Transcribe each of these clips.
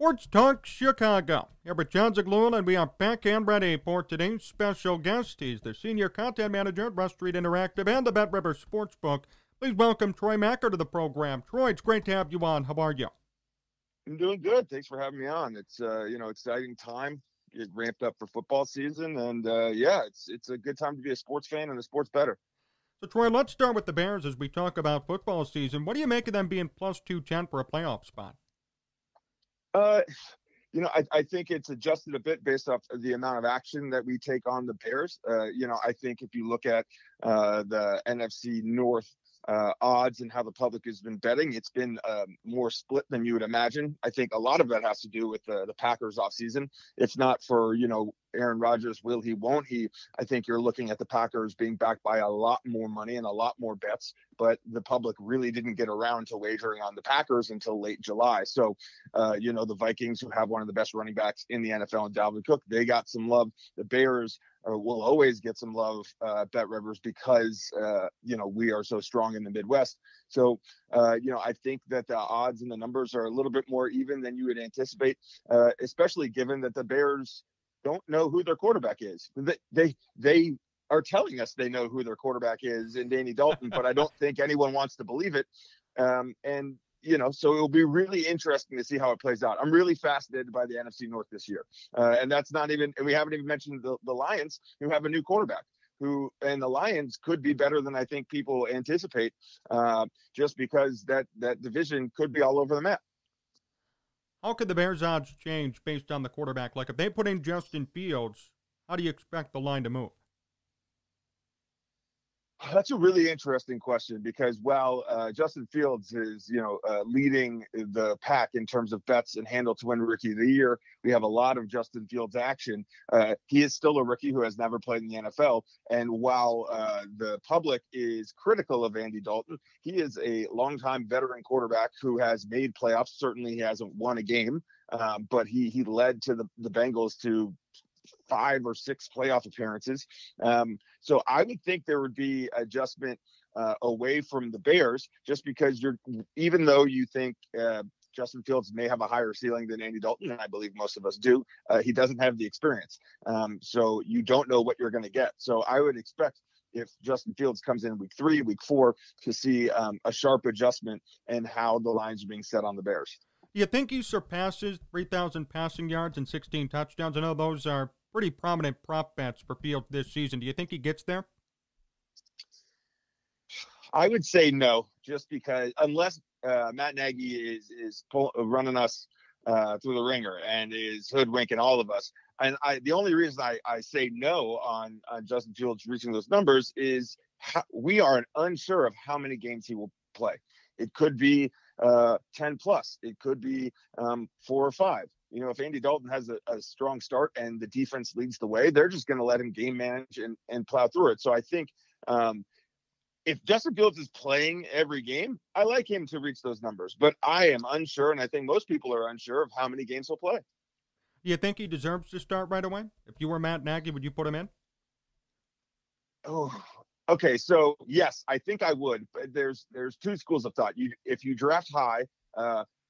Sports Talk Chicago. Herbert John Zagluel, and we are back and ready for today's special guest. He's the Senior Content Manager at Rust Street Interactive and the Bet River Sportsbook. Please welcome Troy Machir to the program. Troy, it's great to have you on. How are you? I'm doing good. Thanks for having me on. It's exciting time. Get ramped up for football season, and it's a good time to be a sports fan and a sports bettor. So, Troy, let's start with the Bears as we talk about football season. What do you make of them being plus 210 for a playoff spot? I think it's adjusted a bit based off the amount of action that we take on the Bears. I think if you look at the NFC North odds and how the public has been betting, it's been more split than you would imagine. I think a lot of that has to do with the Packers offseason. If not for, Aaron Rodgers, will he, won't he? I think you're looking at the Packers being backed by a lot more money and a lot more bets, but the public really didn't get around to wagering on the Packers until late July. So, the Vikings, who have one of the best running backs in the NFL and Dalvin Cook, they got some love. The Bears will always get some love at BetRivers because, we are so strong in the Midwest. So, I think that the odds and the numbers are a little bit more even than you would anticipate, especially given that the Bears don't know who their quarterback is. They are telling us they know who their quarterback is in Danny Dalton, but I don't think anyone wants to believe it. So it'll be really interesting to see how it plays out. I'm really fascinated by the NFC North this year. And that's not even, we haven't even mentioned the Lions, who have a new quarterback, and the Lions could be better than I think people anticipate, just because that division could be all over the map. How could the Bears' odds change based on the quarterback? Like, if they put in Justin Fields, how do you expect the line to move? That's a really interesting question because, Justin Fields is, leading the pack in terms of bets and handle to win Rookie of the Year. We have a lot of Justin Fields action. He is still a rookie who has never played in the NFL. And while the public is critical of Andy Dalton, he is a longtime veteran quarterback who has made playoffs. Certainly he hasn't won a game, but he led to the Bengals to 5 or 6 playoff appearances. So I would think there would be adjustment away from the Bears, just because even though you think Justin Fields may have a higher ceiling than Andy Dalton, and I believe most of us do, he doesn't have the experience. So you don't know what you're going to get. So I would expect if Justin Fields comes in week 3, week 4, to see a sharp adjustment in how the lines are being set on the Bears. Do you think he surpasses 3,000 passing yards and 16 touchdowns? I know those are pretty prominent prop bets for Fields this season. Do you think he gets there? I would say no, just because unless Matt Nagy is running us through the ringer and is hoodwinking all of us. And the only reason I say no on Justin Fields reaching those numbers is we are unsure of how many games he will play. It could be 10 plus. It could be 4 or 5. If Andy Dalton has a strong start and the defense leads the way, they're just going to let him game manage and plow through it. So I think if Justin Fields is playing every game, I like him to reach those numbers. But I am unsure, and I think most people are unsure of how many games he'll play. Do you think he deserves to start right away? If you were Matt Nagy, would you put him in? Oh, okay, so yes, I think I would. But there's two schools of thought. If you draft high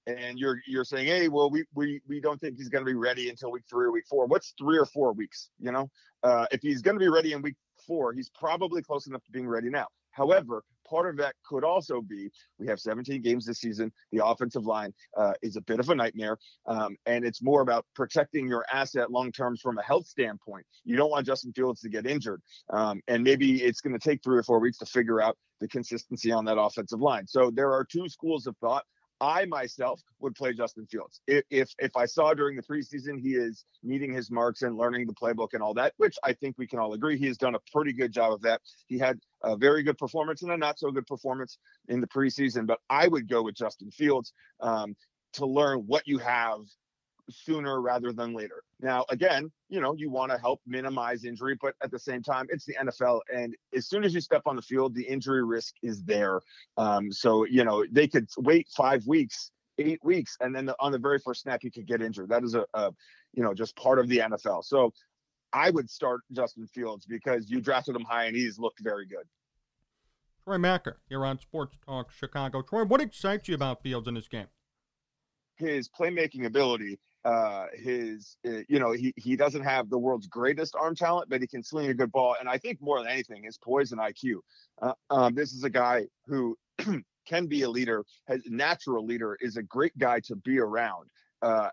and you're saying, hey, well, we don't think he's going to be ready until week 3 or week 4. What's 3 or 4 weeks? If he's going to be ready in week 4, he's probably close enough to being ready now. However, part of that could also be we have 17 games this season. The offensive line is a bit of a nightmare, and it's more about protecting your asset long-term from a health standpoint. You don't want Justin Fields to get injured, and maybe it's going to take 3 or 4 weeks to figure out the consistency on that offensive line. So there are two schools of thought. I myself would play Justin Fields. If I saw during the preseason he is meeting his marks and learning the playbook and all that, which I think we can all agree he has done a pretty good job of that. He had a very good performance and a not so good performance in the preseason, but I would go with Justin Fields to learn what you have sooner rather than later. Now, again, you want to help minimize injury, but at the same time, it's the NFL. And as soon as you step on the field, the injury risk is there. So they could wait 5 weeks, 8 weeks, and then on the very first snap, you could get injured. That is a just part of the NFL. So I would start Justin Fields because you drafted him high and he's looked very good. Troy Machir here on Sports Talk Chicago. Troy, what excites you about Fields in this game? his playmaking ability, he doesn't have the world's greatest arm talent, but he can sling a good ball. And I think more than anything, his poise and IQ. This is a guy who can be a leader, has natural leader, is a great guy to be around.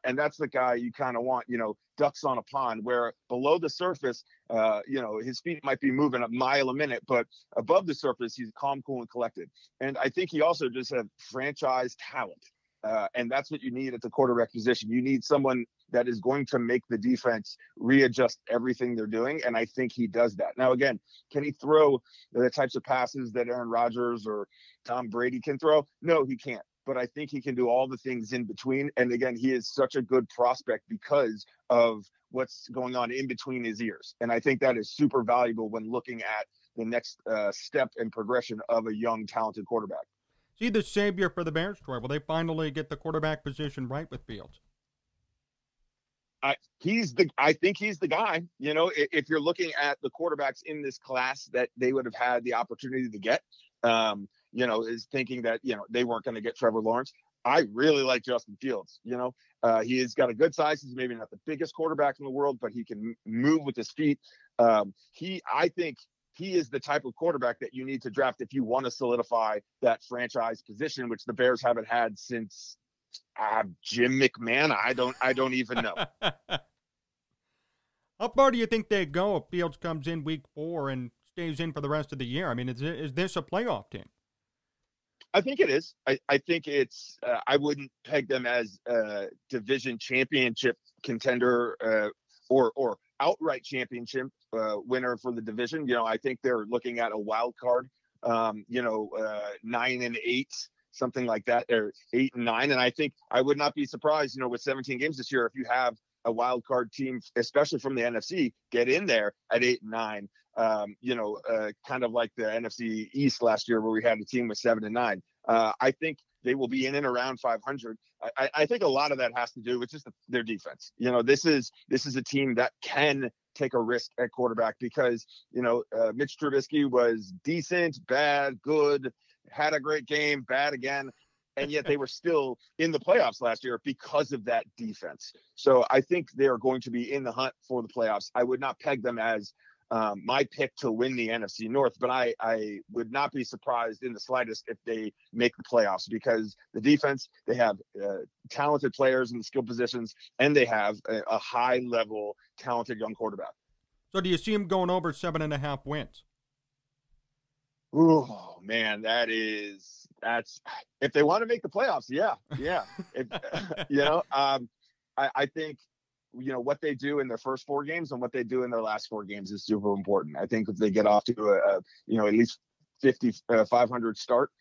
And that's the guy you kind of want, ducks on a pond, where below the surface, his feet might be moving a mile a minute, but above the surface, he's calm, cool, and collected. And I think he also just had franchise talent. And that's what you need at the quarterback position. You need someone that is going to make the defense readjust everything they're doing. And I think he does that. Now, again, can he throw the types of passes that Aaron Rodgers or Tom Brady can throw? No, he can't. But I think he can do all the things in between. And again, he is such a good prospect because of what's going on in between his ears. And I think that is super valuable when looking at the next step and progression of a young, talented quarterback. See the savior for the Bears, Troy. Will they finally get the quarterback position right with Fields? I think he's the guy. If you're looking at the quarterbacks in this class that they would have had the opportunity to get, is thinking that, they weren't going to get Trevor Lawrence. I really like Justin Fields. He has got a good size. He's maybe not the biggest quarterback in the world, but he can move with his feet. I think he is the type of quarterback that you need to draft if you want to solidify that franchise position, which the Bears haven't had since Jim McMahon. I don't even know. How far do you think they go if Fields comes in week 4 and stays in for the rest of the year? I mean, is this a playoff team? I think it is. I think it's I wouldn't peg them as a division championship contender or outright championship winner for the division. I think they're looking at a wild card, 9-8, something like that, or 8-9. And I think I would not be surprised, with 17 games this year, if you have a wild card team, especially from the NFC, get in there at 8-9. Kind of like the NFC East last year, where we had a team with 7-9. I think they will be in and around 500. I think a lot of that has to do with just their defense. This is a team that can take a risk at quarterback because, Mitch Trubisky was decent, bad, good, had a great game, bad again. And yet they were still in the playoffs last year because of that defense. So I think they are going to be in the hunt for the playoffs. I would not peg them as my pick to win the NFC North, but I would not be surprised in the slightest if they make the playoffs, because the defense, they have talented players in the skill positions, and they have a high-level, talented young quarterback. So do you see him going over 7.5 wins? Oh, man, that's if they want to make the playoffs. Yeah. I think, what they do in their first 4 games and what they do in their last 4 games is super important. I think if they get off to a at least 500 start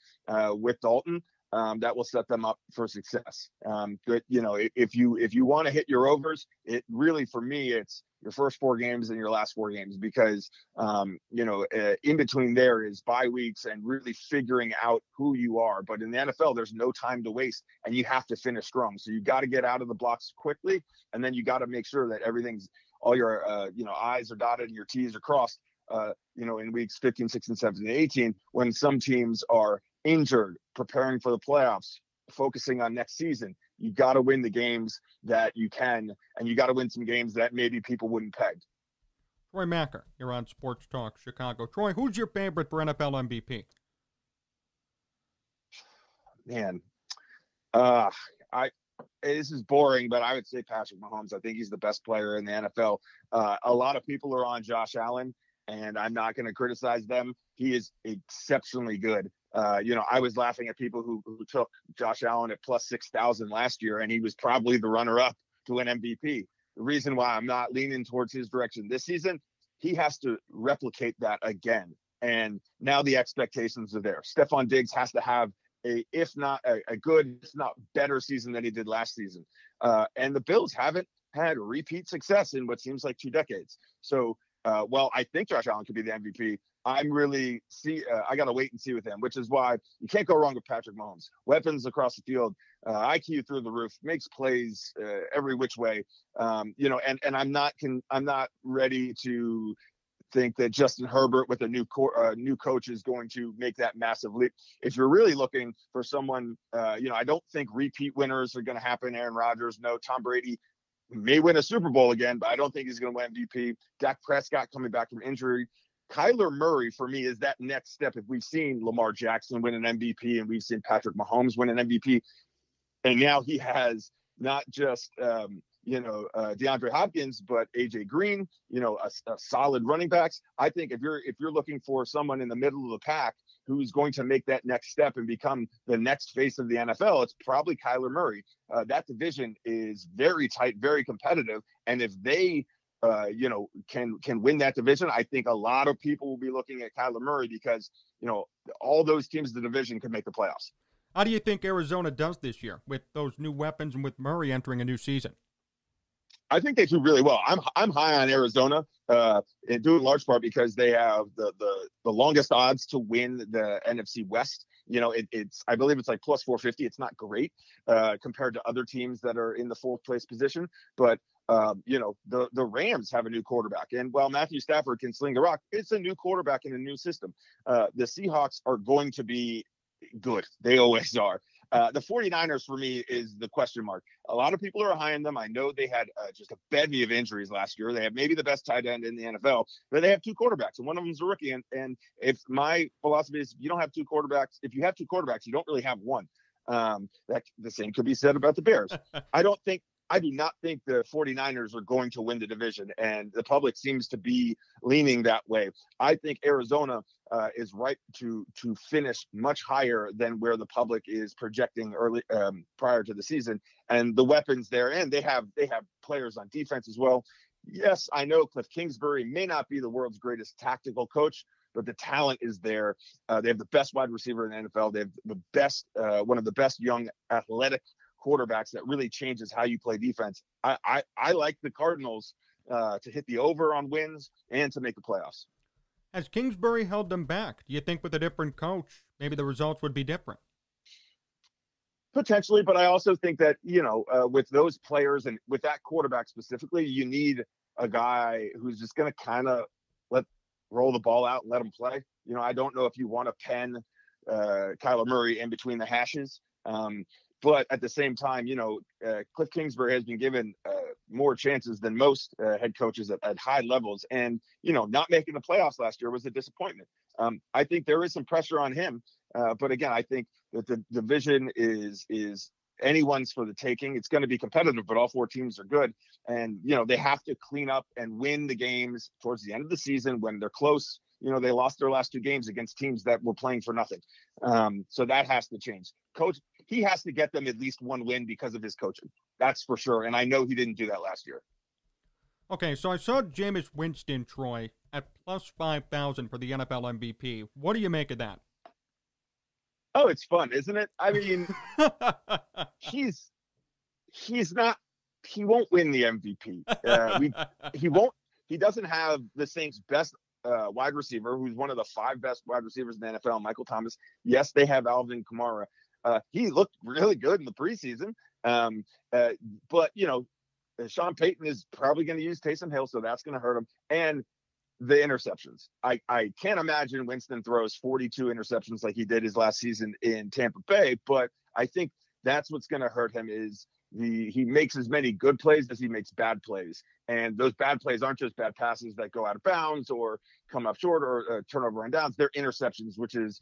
with Dalton, that will set them up for success. But if you want to hit your overs, it really, for me, it's your first 4 games and your last 4 games, because in between there is bye weeks and really figuring out who you are. But in the NFL, there's no time to waste, and you have to finish strong. So you got to get out of the blocks quickly, and then you got to make sure that all your I's are dotted and your T's are crossed. In weeks 15, 16, 17, 18, when some teams are injured, preparing for the playoffs, focusing on next season. You got to win the games that you can, and you got to win some games that maybe people wouldn't peg. Troy Machir, you're on Sports Talk Chicago. Troy, who's your favorite for NFL MVP? Man, this is boring, but I would say Patrick Mahomes. I think he's the best player in the NFL. A lot of people are on Josh Allen, and I'm not going to criticize them. He is exceptionally good. I was laughing at people who took Josh Allen at plus 6,000 last year, and he was probably the runner-up to win MVP. The reason why I'm not leaning towards his direction this season, he has to replicate that again. And now the expectations are there. Stephon Diggs has to have a good, if not better season than he did last season. And the Bills haven't had repeat success in what seems like 2 decades. So, I think Josh Allen could be the MVP. I got to wait and see with him, which is why you can't go wrong with Patrick Mahomes. Weapons across the field, IQ through the roof, makes plays every which way. And I'm not ready to think that Justin Herbert with a new coach is going to make that massive leap. If you're really looking for someone, I don't think repeat winners are going to happen. Aaron Rodgers, no. Tom Brady may win a Super Bowl again, but I don't think he's going to win MVP. Dak Prescott coming back from injury. Kyler Murray, for me, is that next step. If we've seen Lamar Jackson win an MVP and we've seen Patrick Mahomes win an MVP, and now he has not just DeAndre Hopkins, but AJ Green, a solid running backs. I think if you're looking for someone in the middle of the pack who's going to make that next step and become the next face of the NFL, it's probably Kyler Murray. That division is very tight, very competitive, and if they can win that division, I think a lot of people will be looking at Kyler Murray because, all those teams in the division could make the playoffs. How do you think Arizona does this year with those new weapons and with Murray entering a new season? I think they do really well. I'm high on Arizona, and due in large part because they have the longest odds to win the NFC West. I believe it's like plus 450. It's not great compared to other teams that are in the fourth place position, but the Rams have a new quarterback, and while Matthew Stafford can sling a rock, it's a new quarterback in a new system. The Seahawks are going to be good. They always are. The 49ers, for me, is the question mark. A lot of people are high on them. I know they had just a bevy of injuries last year. They have maybe the best tight end in the NFL, but they have two quarterbacks, and one of them is a rookie. And if my philosophy is you don't have two quarterbacks, if you have two quarterbacks, you don't really have one. The same could be said about the Bears. I do not think the 49ers are going to win the division, and the public seems to be leaning that way. I think Arizona is ripe to finish much higher than where the public is projecting early prior to the season, and the weapons there, and they have players on defense as well. Yes, I know Cliff Kingsbury may not be the world's greatest tactical coach, but the talent is there. They have the best wide receiver in the NFL. They have the best, one of the best young athletic quarterbacks that really changes how you play defense. I like the Cardinals to hit the over on wins and to make the playoffs. Has Kingsbury held them back? Do you think with a different coach, maybe the results would be different? Potentially, but I also think that, with those players and with that quarterback specifically, you need a guy who's just going to kind of roll the ball out and let him play. I don't know if you want to pen Kyler Murray in between the hashes. But at the same time, Cliff Kingsbury has been given more chances than most head coaches at high levels. And, not making the playoffs last year was a disappointment. I think there is some pressure on him. But again, I think that the division is anyone's for the taking. It's going to be competitive, but all four teams are good. And, they have to clean up and win the games towards the end of the season when they're close. They lost their last two games against teams that were playing for nothing. So that has to change. Coach, he has to get them at least one win because of his coaching. That's for sure. And I know he didn't do that last year. Okay, so I saw Jameis Winston, Troy, at plus 5,000 for the NFL MVP. What do you make of that? Oh, it's fun, isn't it? I mean, he won't win the MVP. He doesn't have the Saints' best wide receiver, who's one of the five best wide receivers in the NFL, Michael Thomas. Yes, they have Alvin Kamara. He looked really good in the preseason. But Sean Payton is probably going to use Taysom Hill, so that's going to hurt him. And the interceptions. I can't imagine Winston throws 42 interceptions like he did his last season in Tampa Bay, but I think that's what's going to hurt him is he makes as many good plays as he makes bad plays. And those bad plays aren't just bad passes that go out of bounds or come up short or turnover on downs. They're interceptions, which is,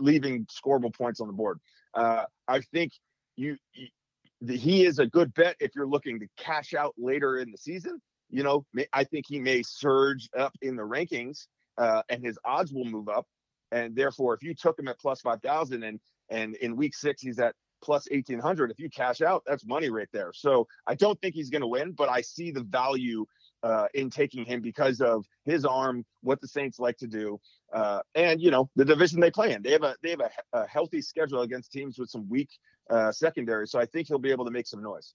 leaving scorable points on the board. I think he is a good bet if you're looking to cash out later in the season. I think he may surge up in the rankings and his odds will move up. And therefore, if you took him at plus 5,000 and in week six, he's at plus 1,800. If you cash out, that's money right there. So I don't think he's going to win, but I see the value in taking him because of his arm, what the Saints like to do, and the division they play in. They have a healthy schedule against teams with some weak secondary, so I think he'll be able to make some noise.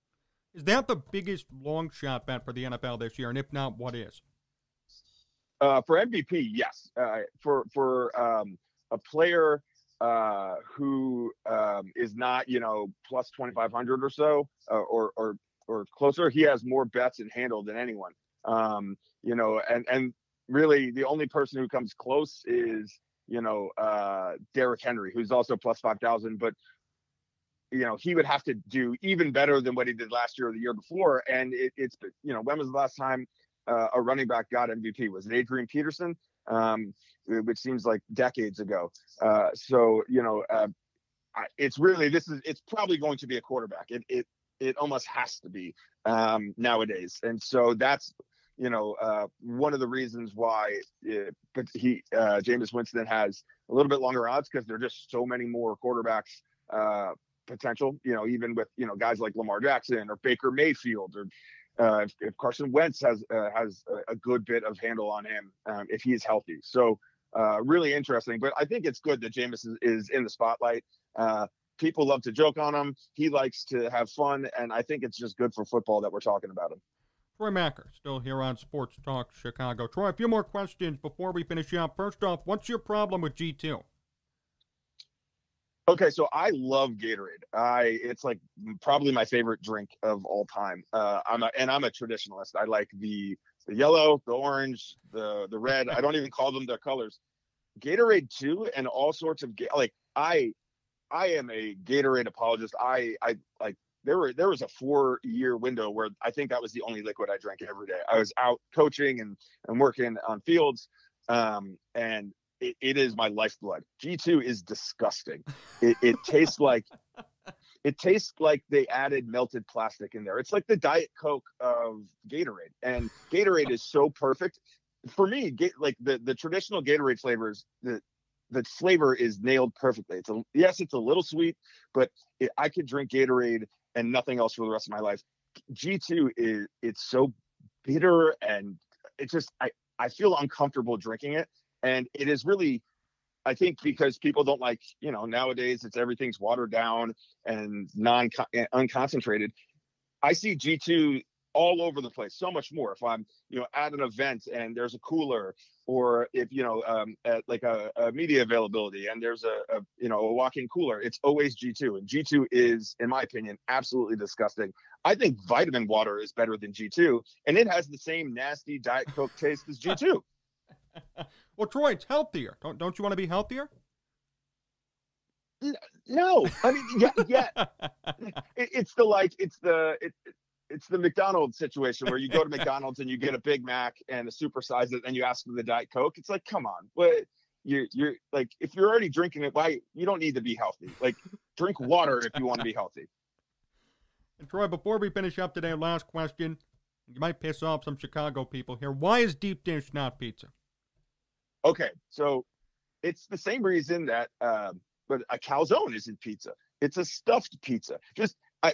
Is that the biggest long shot bet for the NFL this year? And if not, what is? For MVP, yes. For a player who is not, plus 2,500 or so, or closer, he has more bets in handle than anyone. And really the only person who comes close is, you know, Derrick Henry, who's also plus 5,000, but you know, he would have to do even better than what he did last year or the year before. And it's, you know, when was the last time a running back got MVP? Was it Adrian Peterson? Which seems like decades ago. It's really, it's probably going to be a quarterback. It almost has to be nowadays. And so that's, you know, one of the reasons why Jameis Winston has a little bit longer odds, because there are just so many more quarterbacks potential, you know, even with, you know, guys like Lamar Jackson or Baker Mayfield, or if Carson Wentz has a good bit of handle on him, if he's healthy. So really interesting, but I think it's good that Jameis is in the spotlight. People love to joke on him. He likes to have fun. And I think it's just good for football that we're talking about him. Troy Machir, still here on Sports Talk Chicago. Troy, a few more questions before we finish up. First off, what's your problem with G2? Okay, so I love Gatorade. It's like probably my favorite drink of all time. I'm a traditionalist. I like the yellow, the orange, the red. I don't even call them their colors. Gatorade too, and all sorts of I am a Gatorade apologist. There was a 4-year window where I think that was the only liquid I drank every day. I was out coaching and working on fields, and it is my lifeblood. G2 is disgusting. It tastes like they added melted plastic in there. It's like the Diet Coke of Gatorade, and Gatorade is so perfect for me. Like the traditional Gatorade flavors, the flavor is nailed perfectly. It's a little sweet, but I could drink Gatorade and nothing else for the rest of my life. G2 it's so bitter, and it's just I feel uncomfortable drinking it. And it is really, I think, because people don't like, you know, nowadays it's everything's watered down and unconcentrated. I see G2 all over the place, so much more. If I'm, you know, at an event and there's a cooler, or if, you know, at like a media availability and there's a walk-in cooler, it's always G2. And G2 is, in my opinion, absolutely disgusting. I think vitamin water is better than G2, and it has the same nasty Diet Coke taste as G2. Well, Troy, it's healthier. Don't you want to be healthier? No, I mean, yeah. It's the McDonald's situation where you go to McDonald's and you get a Big Mac and a supersize it, and you ask for the Diet Coke. It's like, come on, but you're like, if you're already drinking it, why you don't need to be healthy? Like, drink water if you want to be healthy. And Troy, before we finish up today, last question. You might piss off some Chicago people here. Why is deep dish not pizza? Okay, so it's the same reason that but a calzone isn't pizza. It's a stuffed pizza. A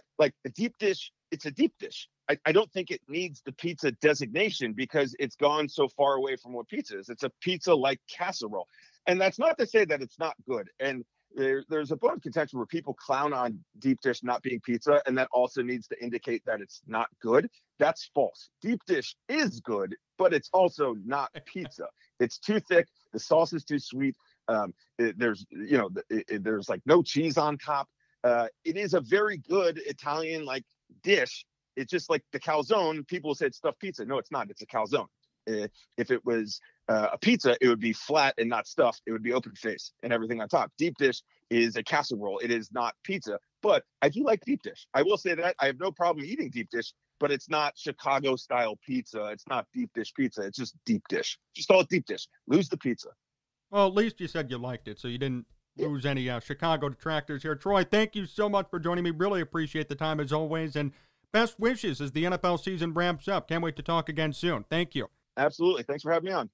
deep dish, it's a deep dish. I don't think it needs the pizza designation because it's gone so far away from what pizza is. It's a pizza-like casserole. And that's not to say that it's not good. And there's a bone of contention where people clown on deep dish not being pizza, and that also needs to indicate that it's not good. That's false. Deep dish is good, but it's also not pizza. It's too thick. The sauce is too sweet. There's like no cheese on top. It is a very good Italian like dish. It's just like the calzone. People said stuffed pizza. No, it's not. It's a calzone. If it was a pizza, it would be flat and not stuffed. It would be open face and everything on top. Deep dish is a casserole. It is not pizza, but I do like deep dish. I will say that I have no problem eating deep dish, but it's not Chicago style pizza. It's not deep dish pizza. It's just deep dish. Just call it deep dish. Lose the pizza. Well, at least you said you liked it, so you didn't lose any Chicago detractors here. Troy, thank you so much for joining me. Really appreciate the time as always, and best wishes as the NFL season ramps up. Can't wait to talk again soon. Thank you. Absolutely. Thanks for having me on.